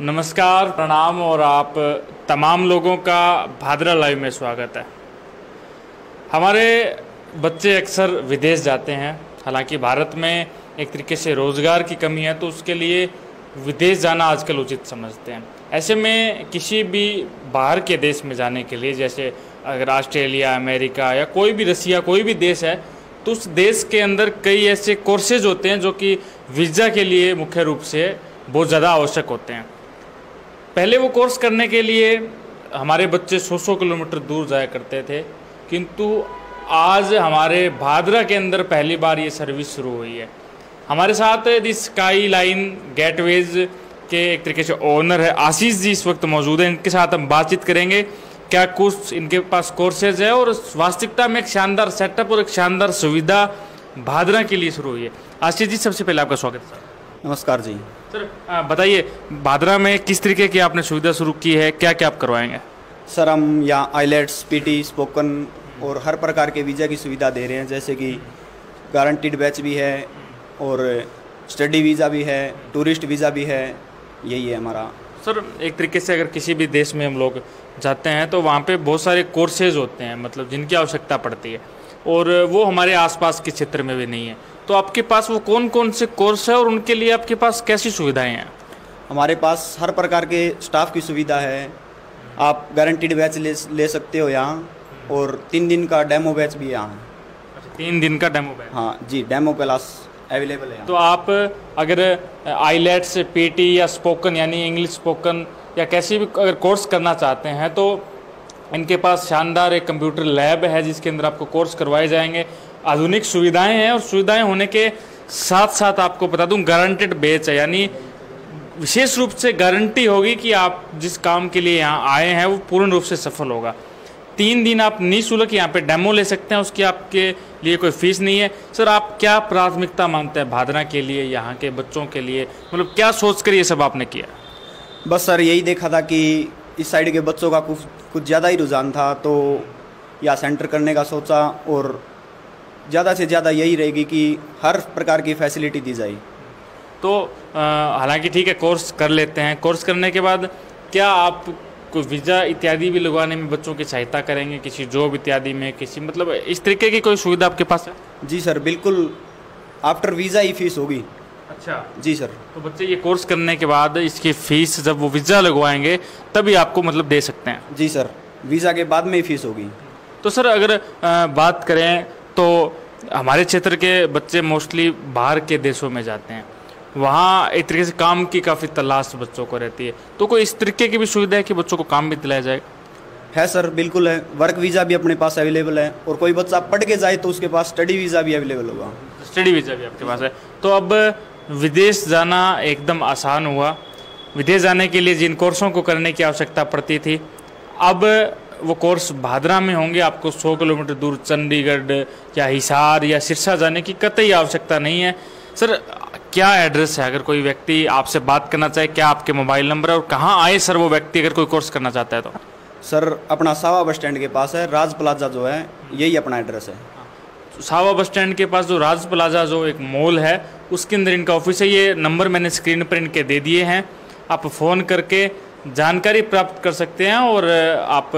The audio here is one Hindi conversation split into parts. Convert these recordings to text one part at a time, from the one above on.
नमस्कार, प्रणाम और आप तमाम लोगों का भादरा लाइव में स्वागत है। हमारे बच्चे अक्सर विदेश जाते हैं। हालांकि भारत में एक तरीके से रोज़गार की कमी है, तो उसके लिए विदेश जाना आजकल उचित समझते हैं। ऐसे में किसी भी बाहर के देश में जाने के लिए, जैसे अगर ऑस्ट्रेलिया, अमेरिका या कोई भी रसिया, कोई भी देश है, तो उस देश के अंदर कई ऐसे कोर्सेज होते हैं जो कि वीज़ा के लिए मुख्य रूप से बहुत ज़्यादा आवश्यक होते हैं। पहले वो कोर्स करने के लिए हमारे बच्चे 100-100 किलोमीटर दूर जाया करते थे, किंतु आज हमारे भादरा के अंदर पहली बार ये सर्विस शुरू हुई है। हमारे साथ स्काई लाइन गेटवेज के एक तरीके से ओनर है आशीष जी, इस वक्त मौजूद हैं। इनके साथ हम बातचीत करेंगे क्या कुछ इनके पास कोर्सेज है और वास्तविकता में एक शानदार सेटअप और एक शानदार सुविधा भादरा के लिए शुरू हुई है। आशीष जी, सबसे पहले आपका स्वागत है। नमस्कार जी। सर बताइए, भादरा में किस तरीके की आपने सुविधा शुरू की है, क्या क्या आप करवाएंगे? सर, हम यहाँ आईलेट्स, पीटी, स्पोकन और हर प्रकार के वीज़ा की सुविधा दे रहे हैं, जैसे कि गारंटीड बैच भी है और स्टडी वीज़ा भी है, टूरिस्ट वीज़ा भी है। यही है हमारा। सर, एक तरीके से अगर किसी भी देश में हम लोग जाते हैं तो वहाँ पर बहुत सारे कोर्सेज होते हैं, मतलब जिनकी आवश्यकता पड़ती है, और वो हमारे आसपास के क्षेत्र में भी नहीं है। तो आपके पास वो कौन कौन से कोर्स है और उनके लिए आपके पास कैसी सुविधाएं हैं? हमारे पास हर प्रकार के स्टाफ की सुविधा है। आप गारंटीड बैच ले सकते हो यहाँ, और 3 दिन का डेमो बैच भी है यहाँ। अच्छा, 3 दिन का डेमो बैच? हाँ जी, डेमो क्लास अवेलेबल है। तो आप अगर आईलेट्स, पीटी या स्पोकन, यानी इंग्लिश स्पोकन या कैसी भी अगर कोर्स करना चाहते हैं, तो इनके पास शानदार एक कंप्यूटर लैब है जिसके अंदर आपको कोर्स करवाए जाएंगे। आधुनिक सुविधाएं हैं, और सुविधाएं होने के साथ साथ आपको बता दूं गारंटेड बैच है, यानी विशेष रूप से गारंटी होगी कि आप जिस काम के लिए यहाँ आए हैं वो पूर्ण रूप से सफल होगा। 3 दिन आप निःशुल्क यहाँ पे डेमो ले सकते हैं, उसकी आपके लिए कोई फीस नहीं है। सर, आप क्या प्राथमिकता मानते हैं भादरा के लिए, यहाँ के बच्चों के लिए, मतलब क्या सोच कर ये सब आपने किया? बस सर, यही देखा था कि इस साइड के बच्चों का कुछ ज़्यादा ही रुझान था, तो यहाँ सेंटर करने का सोचा, और ज़्यादा से ज़्यादा यही रहेगी कि हर प्रकार की फैसिलिटी दी जाए। तो हालांकि ठीक है, कोर्स कर लेते हैं। कोर्स करने के बाद क्या आप कोई वीज़ा इत्यादि भी लगवाने में बच्चों की सहायता करेंगे, किसी जॉब इत्यादि में, किसी मतलब इस तरीके की कोई सुविधा आपके पास है? जी सर, बिल्कुल। आफ्टर वीज़ा ही फीस होगी। अच्छा जी सर। तो बच्चे ये कोर्स करने के बाद इसकी फ़ीस जब वो वीज़ा लगवाएंगे तभी आपको मतलब दे सकते हैं? जी सर, वीज़ा के बाद में ही फ़ीस होगी। तो सर, अगर बात करें तो हमारे क्षेत्र के बच्चे मोस्टली बाहर के देशों में जाते हैं, वहाँ एक तरीके से काम की काफ़ी तलाश बच्चों को रहती है, तो कोई इस तरीके की भी सुविधा है कि बच्चों को काम भी दिलाया जाएगा? है सर, बिल्कुल है। वर्क वीज़ा भी अपने पास अवेलेबल है, और कोई बच्चा पढ़ के जाए तो उसके पास स्टडी वीज़ा भी अवेलेबल होगा। स्टडी वीज़ा भी आपके पास है। तो अब विदेश जाना एकदम आसान हुआ। विदेश जाने के लिए जिन कोर्सों को करने की आवश्यकता पड़ती थी, अब वो कोर्स भादरा में होंगे। आपको 100 किलोमीटर दूर चंडीगढ़ या हिसार या सिरसा जाने की कतई आवश्यकता नहीं है। सर, क्या एड्रेस है अगर कोई व्यक्ति आपसे बात करना चाहे, क्या आपके मोबाइल नंबर है, और कहाँ आए सर वो व्यक्ति अगर कोई कोर्स करना चाहता है? तो सर, अपना सावा बस स्टैंड के पास है, राज प्लाजा जो है, यही अपना एड्रेस है। सावा बस स्टैंड के पास जो राज प्लाजा जो एक मॉल है, उसके अंदर इनका ऑफिस है। ये नंबर मैंने स्क्रीन पर इनके दे दिए हैं, आप फ़ोन करके जानकारी प्राप्त कर सकते हैं, और आप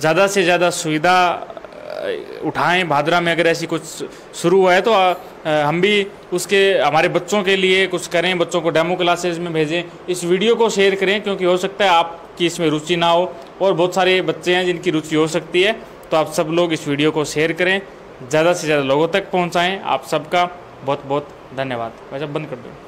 ज़्यादा से ज़्यादा सुविधा उठाएं। भादरा में अगर ऐसी कुछ शुरू हुआ है तो हम भी उसके हमारे बच्चों के लिए कुछ करें, बच्चों को डेमो क्लासेस में भेजें। इस वीडियो को शेयर करें, क्योंकि हो सकता है आपकी इसमें रुचि ना हो, और बहुत सारे बच्चे हैं जिनकी रुचि हो सकती है। तो आप सब लोग इस वीडियो को शेयर करें, ज़्यादा से ज़्यादा लोगों तक पहुँचाएँ। आप सबका बहुत बहुत धन्यवाद। वैसे बंद कर दूँ।